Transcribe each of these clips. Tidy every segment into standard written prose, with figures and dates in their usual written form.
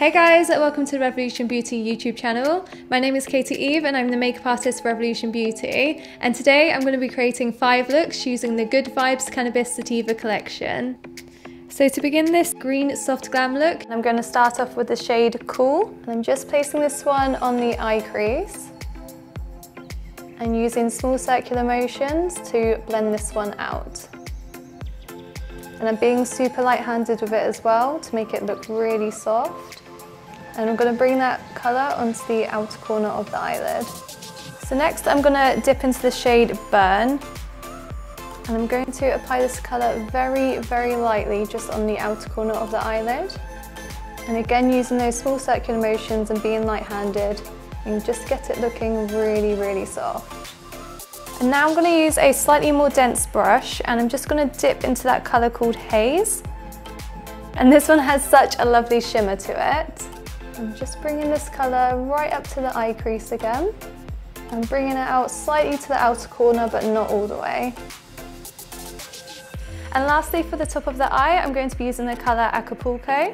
Hey guys, welcome to the Revolution Beauty YouTube channel. My name is Katie Eve and I'm the makeup artist for Revolution Beauty, and today I'm going to be creating 5 looks using the Good Vibes Cannabis Sativa collection. So to begin this green soft glam look, I'm going to start off with the shade Cool, and I'm just placing this one on the eye crease and using small circular motions to blend this one out. And I'm being super light-handed with it as well to make it look really soft. And I'm going to bring that colour onto the outer corner of the eyelid. So next I'm going to dip into the shade Burn. And I'm going to apply this colour very, very lightly just on the outer corner of the eyelid. And again using those small circular motions and being light-handed, and just get it looking really, really soft. And now I'm going to use a slightly more dense brush and I'm just going to dip into that colour called Haze. And this one has such a lovely shimmer to it. I'm just bringing this colour right up to the eye crease again. I'm bringing it out slightly to the outer corner but not all the way. And lastly, for the top of the eye, I'm going to be using the colour Acapulco.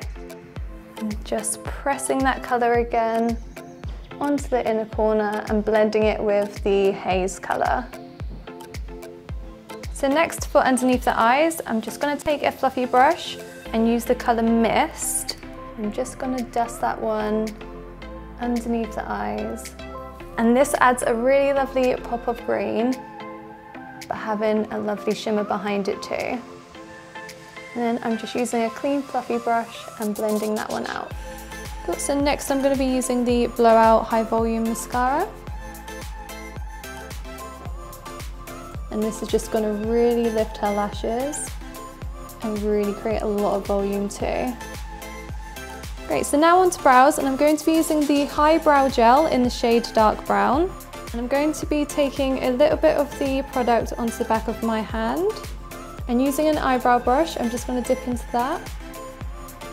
I'm just pressing that colour again onto the inner corner and blending it with the Haze colour. So next, for underneath the eyes, I'm just going to take a fluffy brush and use the colour Mist. I'm just going to dust that one underneath the eyes. And this adds a really lovely pop of green, but having a lovely shimmer behind it too. And then I'm just using a clean fluffy brush and blending that one out. So next I'm going to be using the Blowout High Volume Mascara. And this is just going to really lift her lashes and really create a lot of volume too. Great, so now on to brows, and I'm going to be using the High Brow Gel in the shade Dark Brown. And I'm going to be taking a little bit of the product onto the back of my hand. And using an eyebrow brush, I'm just going to dip into that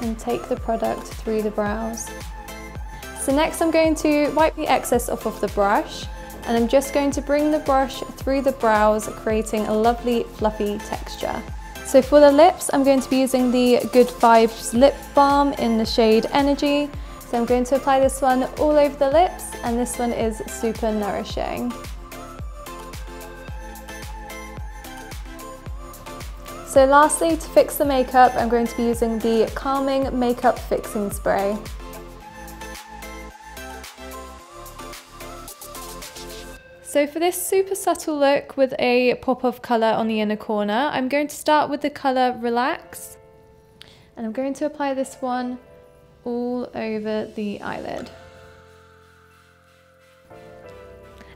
and take the product through the brows. So next I'm going to wipe the excess off of the brush, and I'm just going to bring the brush through the brows, creating a lovely fluffy texture. So for the lips, I'm going to be using the Good Vibes Lip Balm in the shade Energy. So I'm going to apply this one all over the lips, and this one is super nourishing. So lastly, to fix the makeup, I'm going to be using the Calming Makeup Fixing Spray. So for this super subtle look with a pop of colour on the inner corner, I'm going to start with the colour Relax. And I'm going to apply this one all over the eyelid.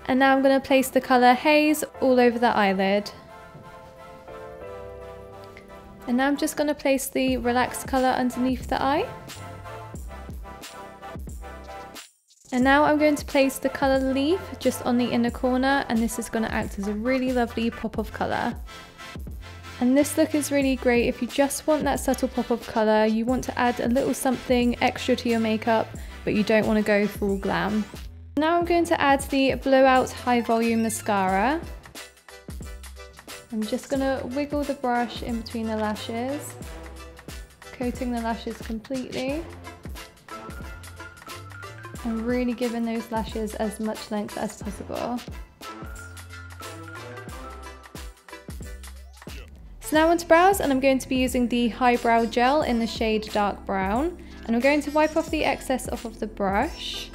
And now I'm going to place the colour Haze all over the eyelid. And now I'm just going to place the Relaxed colour underneath the eye. And now I'm going to place the colour Leaf just on the inner corner, and this is going to act as a really lovely pop of colour. And this look is really great if you just want that subtle pop of colour, you want to add a little something extra to your makeup, but you don't want to go full glam. Now I'm going to add the Blowout High Volume Mascara. I'm just going to wiggle the brush in between the lashes, coating the lashes completely and really giving those lashes as much length as possible. So now onto brows, and I'm going to be using the High Brow Gel in the shade Dark Brown, and I'm going to wipe off the excess off of the brush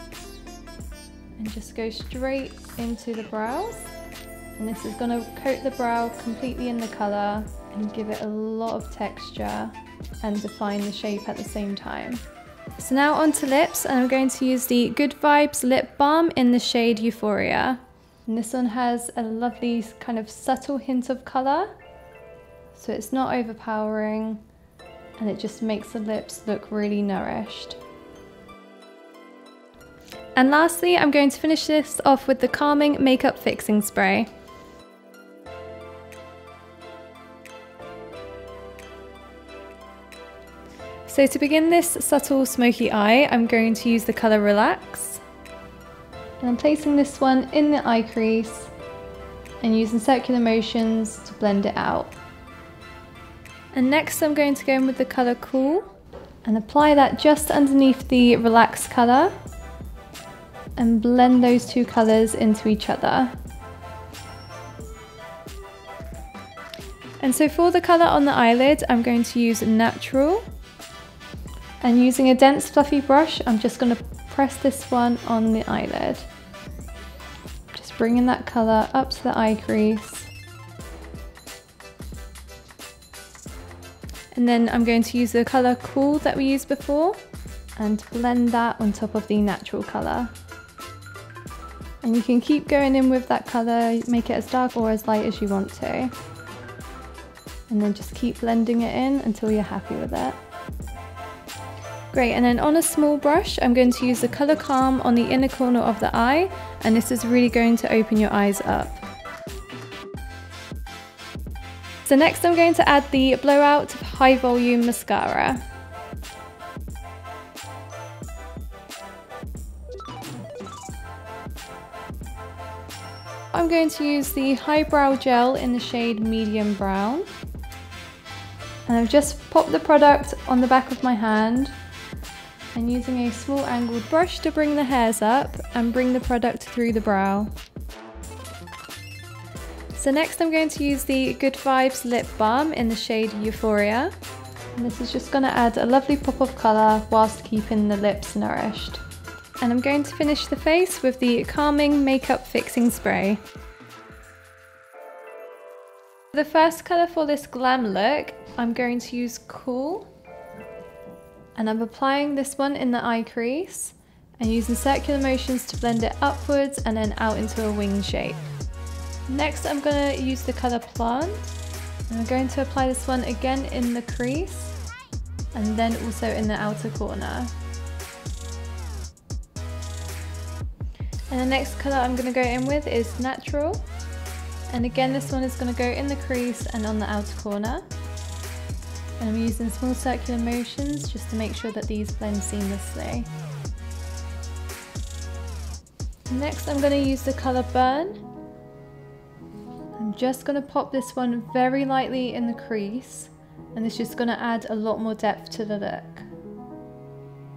and just go straight into the brows. And this is going to coat the brow completely in the colour and give it a lot of texture and define the shape at the same time. So now onto lips, and I'm going to use the Good Vibes Lip Balm in the shade Euphoria. And this one has a lovely kind of subtle hint of colour, so it's not overpowering and it just makes the lips look really nourished. And lastly, I'm going to finish this off with the Calming Makeup Fixing Spray. So to begin this subtle smoky eye, I'm going to use the colour Relax. And I'm placing this one in the eye crease and using circular motions to blend it out. And next I'm going to go in with the colour Cool. and apply that just underneath the relaxed color and blend those two colors into each other. And so for the color on the eyelid, I'm going to use Natural, and using a dense fluffy brush, I'm just going to press this one on the eyelid, just bringing that color up to the eye crease. And then I'm going to use the color Cool that we used before and blend that on top of the natural color. And you can keep going in with that color, make it as dark or as light as you want to. And then just keep blending it in until you're happy with it. Great, and then on a small brush, I'm going to use the color Calm on the inner corner of the eye, and this is really going to open your eyes up. So next I'm going to add the Blowout High Volume Mascara. I'm going to use the High Brow Gel in the shade Medium Brown. And I've just popped the product on the back of my hand and using a small angled brush to bring the hairs up and bring the product through the brow. So next I'm going to use the Good Vibes Lip Balm in the shade Euphoria. And this is just going to add a lovely pop of colour whilst keeping the lips nourished. And I'm going to finish the face with the Calming Makeup Fixing Spray. The first colour for this glam look, I'm going to use Cool. And I'm applying this one in the eye crease and using circular motions to blend it upwards and then out into a wing shape. Next I'm going to use the colour Plant, and I'm going to apply this one again in the crease and then also in the outer corner. And the next colour I'm going to go in with is Natural, and again this one is going to go in the crease and on the outer corner. And I'm using small circular motions just to make sure that these blend seamlessly. Next I'm going to use the colour Burn. I'm just going to pop this one very lightly in the crease, and this is just going to add a lot more depth to the look.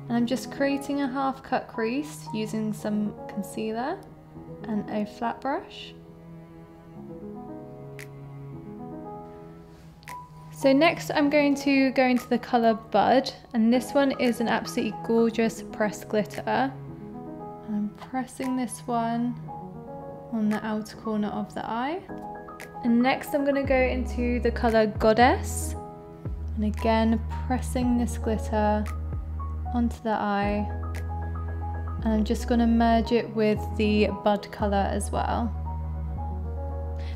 And I'm just creating a half cut crease using some concealer and a flat brush. So next I'm going to go into the colour Bud, and this one is an absolutely gorgeous pressed glitter. And I'm pressing this one on the outer corner of the eye. And next I'm going to go into the colour Goddess, and again pressing this glitter onto the eye, and I'm just going to merge it with the Bud colour as well.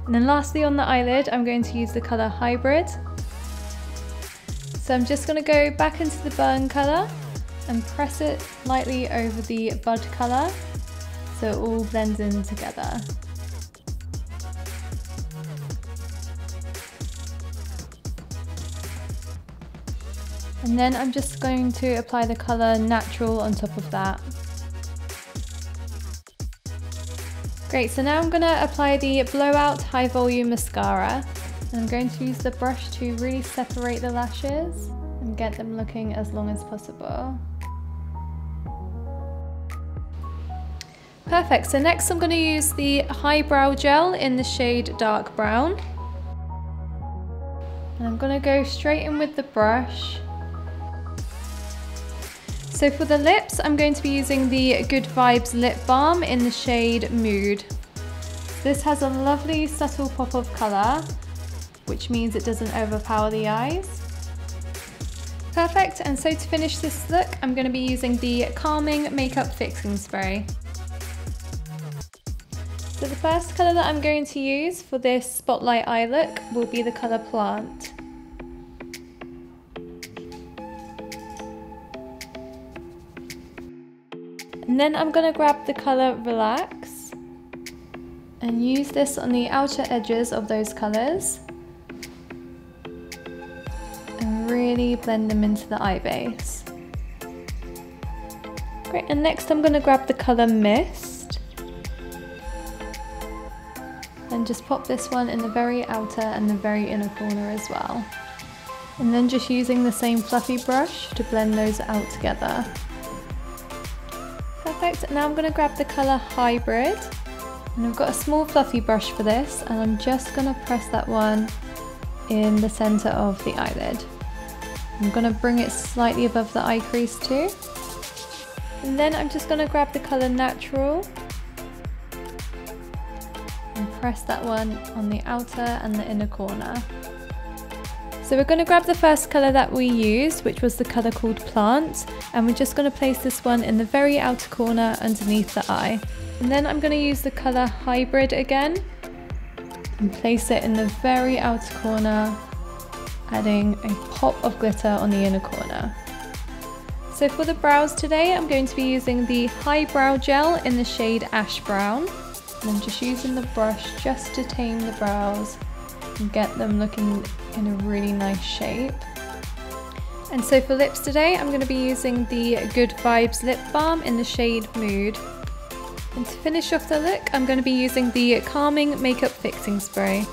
And then lastly on the eyelid I'm going to use the colour Hybrid. So I'm just going to go back into the Burn colour and press it lightly over the Bud colour so it all blends in together. And then I'm just going to apply the colour Natural on top of that. Great, so now I'm going to apply the Blowout High Volume Mascara. And I'm going to use the brush to really separate the lashes and get them looking as long as possible. Perfect, so next I'm going to use the High Brow Gel in the shade Dark Brown. And I'm going to go straight in with the brush. So for the lips, I'm going to be using the Good Vibes Lip Balm in the shade Mood. This has a lovely subtle pop of colour, which means it doesn't overpower the eyes. Perfect, and so to finish this look, I'm going to be using the Calming Makeup Fixing Spray. So the first colour that I'm going to use for this spotlight eye look will be the colour Plant. And then I'm going to grab the colour Relax and use this on the outer edges of those colours and really blend them into the eye base. Great, and next I'm going to grab the colour Mist and just pop this one in the very outer and the very inner corner as well. And then just using the same fluffy brush to blend those out together. Perfect, now I'm going to grab the colour Hybrid. And I've got a small fluffy brush for this, and I'm just going to press that one in the centre of the eyelid. I'm going to bring it slightly above the eye crease too. And then I'm just going to grab the colour Natural and press that one on the outer and the inner corner. So we're going to grab the first colour that we used, which was the colour called Plant, and we're just going to place this one in the very outer corner underneath the eye. And then I'm going to use the colour Hybrid again and place it in the very outer corner, adding a pop of glitter on the inner corner. So for the brows today, I'm going to be using the High Brow Gel in the shade Ash Brown. And I'm just using the brush just to tame the brows and get them looking in a really nice shape. And so for lips today, I'm going to be using the Good Vibes Lip Balm in the shade Mood. And to finish off the look, I'm going to be using the Calming Makeup Fixing Spray.